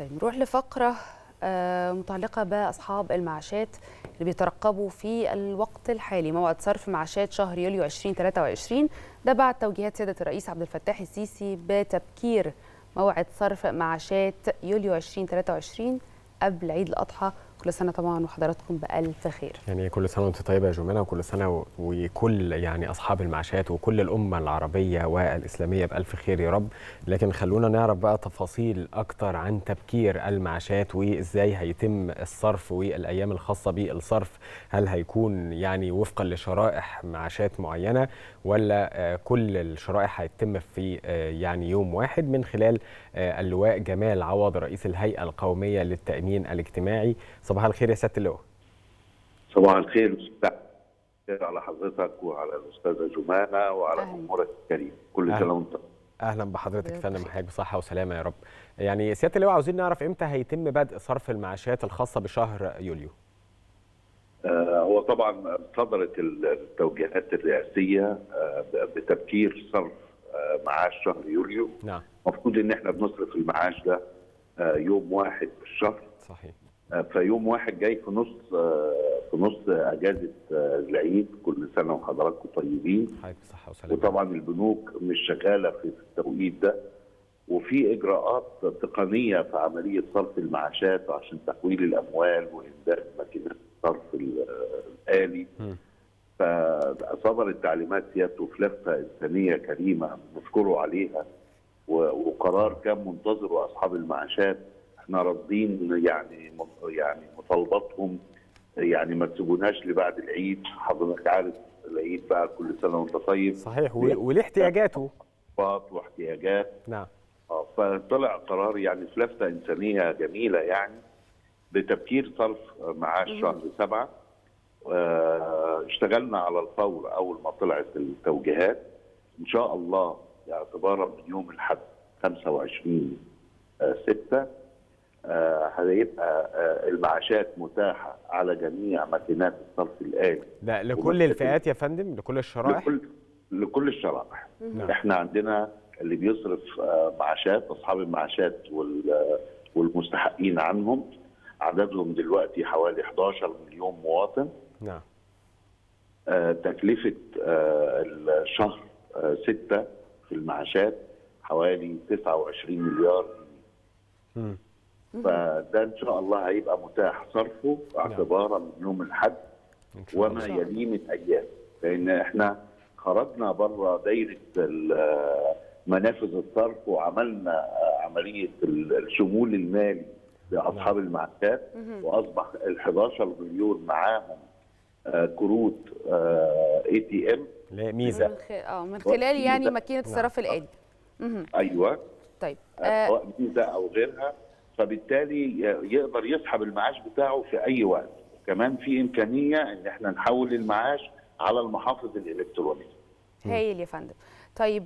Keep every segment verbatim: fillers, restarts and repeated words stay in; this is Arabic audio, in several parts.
طيب نروح لفقرة متعلقة بأصحاب المعاشات اللي بيترقبوا في الوقت الحالي موعد صرف معاشات شهر يوليو ألفين وثلاثة وعشرين، ده بعد توجيهات سيادة الرئيس عبد الفتاح السيسي بتبكير موعد صرف معاشات يوليو ألفين وثلاثة وعشرين قبل عيد الأضحى. كل سنة طبعا وحضراتكم بألف خير. يعني كل سنة وانت طيبة يا جومانا، وكل سنة وكل يعني أصحاب المعاشات وكل الأمة العربية والإسلامية بألف خير يا رب. لكن خلونا نعرف بقى تفاصيل أكتر عن تبكير المعاشات وإزاي هيتم الصرف والأيام الخاصة بالصرف. هل هيكون يعني وفقا لشرائح معاشات معينة ولا كل الشرائح هيتم في يعني يوم واحد؟ من خلال اللواء جمال عوض رئيس الهيئة القومية للتأمين الاجتماعي. صباح الخير يا سياده اللواء. صباح الخير وشكرا على حضرتك وعلى الاستاذه جمانه وعلى جمهورك الكريم. كل سنه وانت اهلا بحضرتك يا فندم، حياك بصحه وسلامه يا رب. يعني سياده اللواء عاوزين نعرف امتى هيتم بدء صرف المعاشات الخاصه بشهر يوليو؟ آه هو طبعا صدرت التوجيهات الرئاسيه آه بتبكير صرف آه معاش شهر يوليو. نعم. المفروض ان احنا بنصرف المعاش ده آه يوم واحد في الشهر. صحيح. فيوم واحد جاي في نص في نص اجازه العيد. كل سنه وحضراتكم طيبين. حياك صحه وسلامه. وطبعا البنوك مش شغاله في التوقيت ده، وفي اجراءات تقنيه في عمليه صرف المعاشات عشان تحويل الاموال وامداد ماكينات الصرف الالي. فصدرت تعليمات سيادته في لفه انسانيه كريمه بنشكره عليها، وقرار كان منتظره اصحاب المعاشات. احنا راضين يعني يعني مطالباتهم، يعني ما تسيبوناش لبعد العيد. حضرتك عارف العيد بقى كل سنه وانت طيب. صحيح. وليه احتياجاته واحتياجات. نعم. اه فطلع قرار يعني في لفته انسانيه جميله يعني بتبكير صرف معاش شهر سبعه. آه اشتغلنا على الفور اول ما طلعت التوجيهات. ان شاء الله اعتبارا من يوم الاحد خمسة وعشرين ستة آه هيبقى آه المعاشات متاحه على جميع ماكينات الصرف الالي. ده لكل الفئات يا فندم؟ لكل الشرائح؟ لكل لكل الشرائح. احنا عندنا اللي بيصرف آه معاشات، اصحاب المعاشات وال والمستحقين عنهم عددهم دلوقتي حوالي إحدى عشر مليون مواطن. نعم. آه تكلفه آه الشهر آه ستة في المعاشات حوالي تسعة وعشرين مليار. امم فده ان شاء الله هيبقى متاح صرفه اعتبارا من يوم الاحد وما يليه من ايام، لان احنا خرجنا بره دايره منافذ الصرف وعملنا عمليه الشمول المالي لاصحاب المعاشات، واصبح ال إحدى عشر مليون معاهم كروت اي تي ام ميزه اه من خلال يعني ماكينه الصرف الالي. ايوه. طيب سواء ميزه او غيرها، فبالتالي يقدر يسحب المعاش بتاعه في اي وقت. وكمان في امكانيه ان احنا نحول المعاش على المحافظ الالكتروني. هايل يا فندم. طيب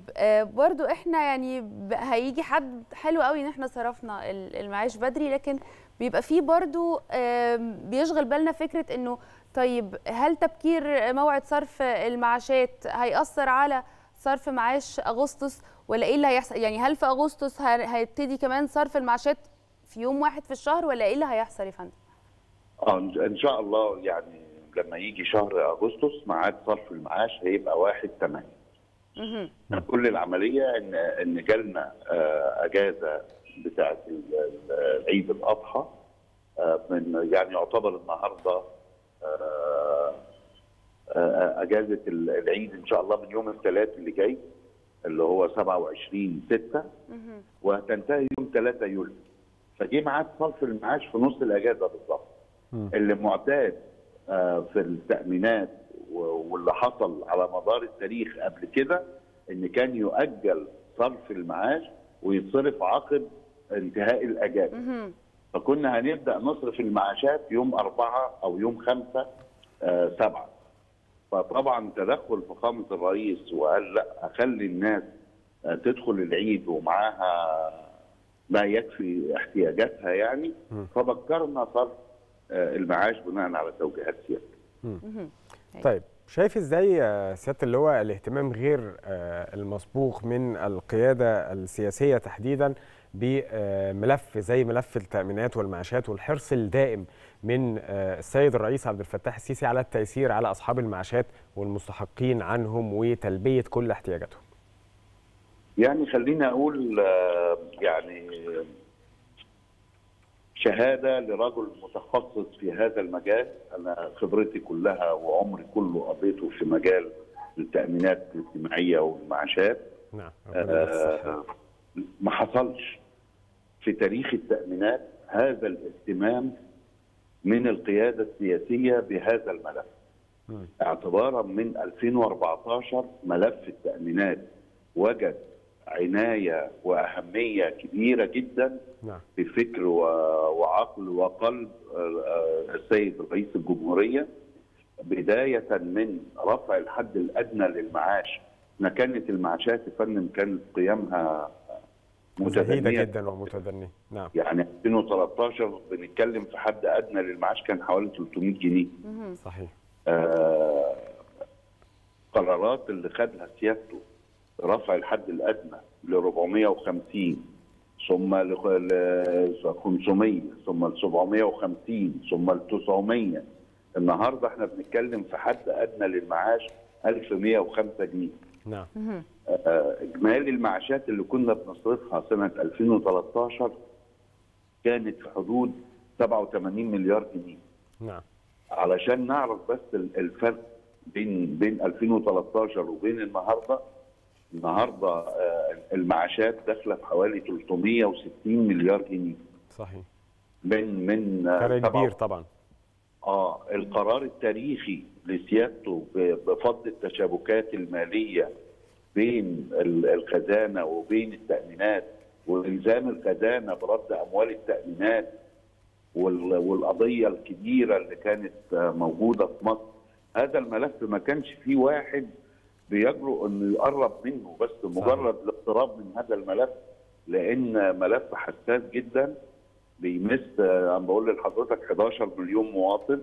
برضو احنا يعني هيجي حد حلو قوي ان احنا صرفنا المعاش بدري، لكن بيبقى فيه برضو بيشغل بالنا فكره انه طيب هل تبكير موعد صرف المعاشات هيأثر على صرف معاش اغسطس ولا ايه اللي هيحصل؟ يعني هل في اغسطس هيبتدي كمان صرف المعاشات في يوم واحد في الشهر ولا ايه اللي هيحصل يا فندم؟ اه ان شاء الله يعني لما يجي شهر اغسطس ميعاد صرف المعاش هيبقى واحد تمانية. اها. كل العمليه ان ان جالنا اجازه بتاعه عيد الاضحى من يعني يعتبر النهارده اجازه العيد ان شاء الله من يوم الثلاث اللي جاي اللي هو سبعة وعشرين ستة وهتنتهي يوم تلاتة يوليو. فجي معاد صرف المعاش في نص الاجازه بالظبط. اللي معتاد في التامينات واللي حصل على مدار التاريخ قبل كده ان كان يؤجل صرف المعاش ويتصرف عقب انتهاء الاجازه. فكنا هنبدا نصرف المعاشات يوم أربعة او يوم خمسة سبعة. فطبعا تدخل فخامه الرئيس وقال لا اخلي الناس تدخل العيد ومعاها ما يكفي احتياجاتها يعني. فبكرنا صرف المعاش بناء على توجيهات سيادته. طيب شايف ازاي سياده اللواء الاهتمام غير المسبوق من القياده السياسيه تحديدا بملف زي ملف التأمينات والمعاشات والحرص الدائم من السيد الرئيس عبد الفتاح السيسي على التيسير على أصحاب المعاشات والمستحقين عنهم وتلبية كل احتياجاتهم. يعني خلينا أقول يعني شهادة لرجل متخصص في هذا المجال. أنا خبرتي كلها وعمري كله قضيته في مجال التأمينات الاجتماعية والمعاشات. نعم. آه ما حصلش في تاريخ التأمينات هذا الاهتمام من القيادة السياسية بهذا الملف. م. اعتبارا من ألفين وأربعتاشر ملف التأمينات وجد عناية وأهمية كبيرة جدا بفكر وعقل وقلب السيد رئيس الجمهورية، بداية من رفع الحد الأدنى للمعاش. احنا كانت المعاشات يا فندم كانت قيمها متدنية جدا ومتدنية. نعم. يعني ألفين وتلتاشر بنتكلم في حد أدنى للمعاش كان حوالي تلتمية جنيه. صحيح. آه قرارات اللي خدها سيادته رفع الحد الأدنى ل أربعمية وخمسين ثم ل خمسمية ثم ل سبعمية وخمسين ثم ل تسعمية. النهارده احنا بنتكلم في حد أدنى للمعاش ألف ومية وخمسة جنيه. نعم. إجمالي المعاشات اللي كنا بنصرفها سنة ألفين وتلتاشر كانت في حدود سبعة وتمانين مليار جنيه. نعم. علشان نعرف بس الفرق بين بين ألفين وتلتاشر وبين النهارده. النهارده المعاشات داخله في حوالي تلتمية وستين مليار جنيه. صحيح. من من فرق كبير طبعا. اه القرار التاريخي لسيادته بفض التشابكات الماليه بين الخزانه وبين التامينات والزام الخزانه برد اموال التامينات والقضيه الكبيره اللي كانت موجوده في مصر، هذا الملف ما كانش فيه واحد بيجرؤ انه يقرب منه، بس مجرد الاقتراب من هذا الملف لان ملف حساس جدا بيمس انا بقول لحضرتك حداشر مليون مواطن.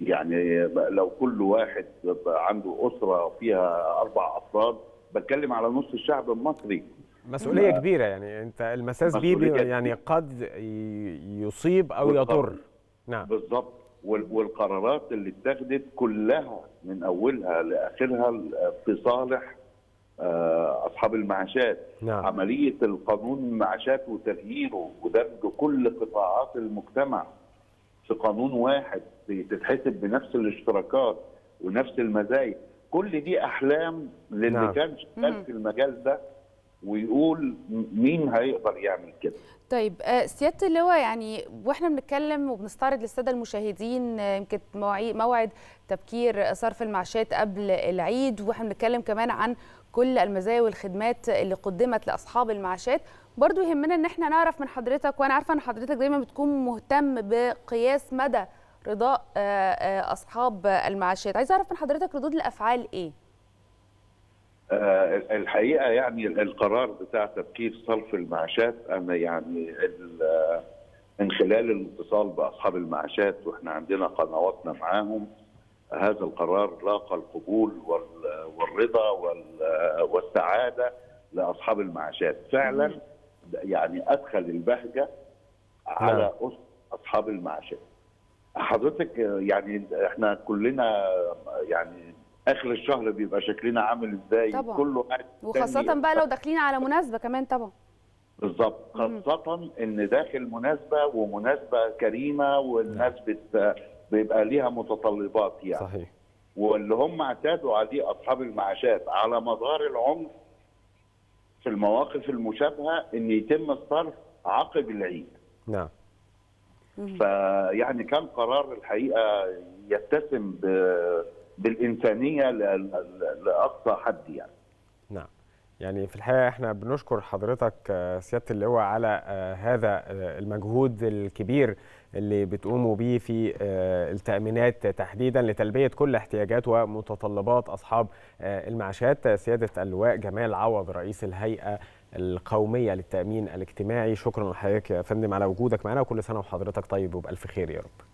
يعني لو كل واحد عنده اسره فيها اربع افراد بتكلم على نص الشعب المصري. مسؤوليه ف... كبيره. يعني انت المساس بيه يعني قد يصيب او يضر. نعم بالظبط. والقرارات اللي اتخذت كلها من اولها لاخرها في صالح اصحاب المعاشات. نعم. عمليه القانون المعاشات وتغييره ودمج كل قطاعات المجتمع في قانون واحد بتتحسب بنفس الاشتراكات ونفس المزايا، كل دي احلام للي نعم. كان شغال في المجال ده ويقول مين هيقدر يعمل كده. طيب سيادة اللواء، يعني واحنا بنتكلم وبنستعرض للساده المشاهدين يمكن موعد تبكير صرف المعاشات قبل العيد، واحنا بنتكلم كمان عن كل المزايا والخدمات اللي قدمت لاصحاب المعاشات، برضو يهمنا ان احنا نعرف من حضرتك، وانا عارفه ان حضرتك دايما بتكون مهتم بقياس مدى رضاء اصحاب المعاشات، عايز اعرف من حضرتك ردود الافعال ايه؟ أه الحقيقه يعني القرار بتاع تبكير صرف المعاشات، انا يعني من خلال الاتصال باصحاب المعاشات واحنا عندنا قنواتنا معاهم، هذا القرار لاقى القبول والرضا والسعاده لاصحاب المعاشات. فعلا يعني ادخل البهجه على اسر اصحاب المعاشات. حضرتك يعني احنا كلنا يعني اخر الشهر بيبقى شكلنا عامل ازاي، كله قاعد، وخاصه بقى لو داخلين على مناسبه كمان طبعا. بالظبط. خاصه ان داخل مناسبه ومناسبه كريمه ومناسبه بيبقى ليها متطلبات يعني. صحيح. واللي هم اعتادوا عليه اصحاب المعاشات على مدار العمر في المواقف المشابهه ان يتم الصرف عقب العيد. نعم. فيعني كان قرار الحقيقه يتسم ب بالإنسانية لأقصى حد يعني. نعم. يعني في الحقيقة احنا بنشكر حضرتك سيادة اللواء على هذا المجهود الكبير اللي بتقوموا بيه في التأمينات تحديدا لتلبية كل احتياجات ومتطلبات أصحاب المعاشات. سيادة اللواء جمال عوض رئيس الهيئة القومية للتأمين الاجتماعي، شكرا لحضرتك يا فندم على وجودك معنا، وكل سنة وحضرتك طيب وبألف خير يا رب.